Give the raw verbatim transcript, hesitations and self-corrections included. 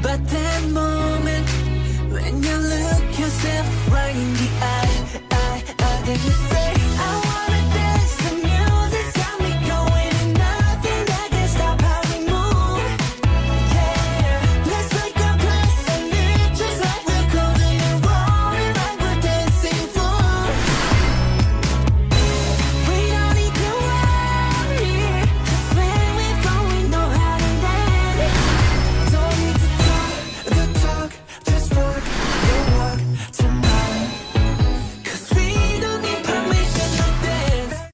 about that moment when you look yourself right in the eye, eye, eye, and you say I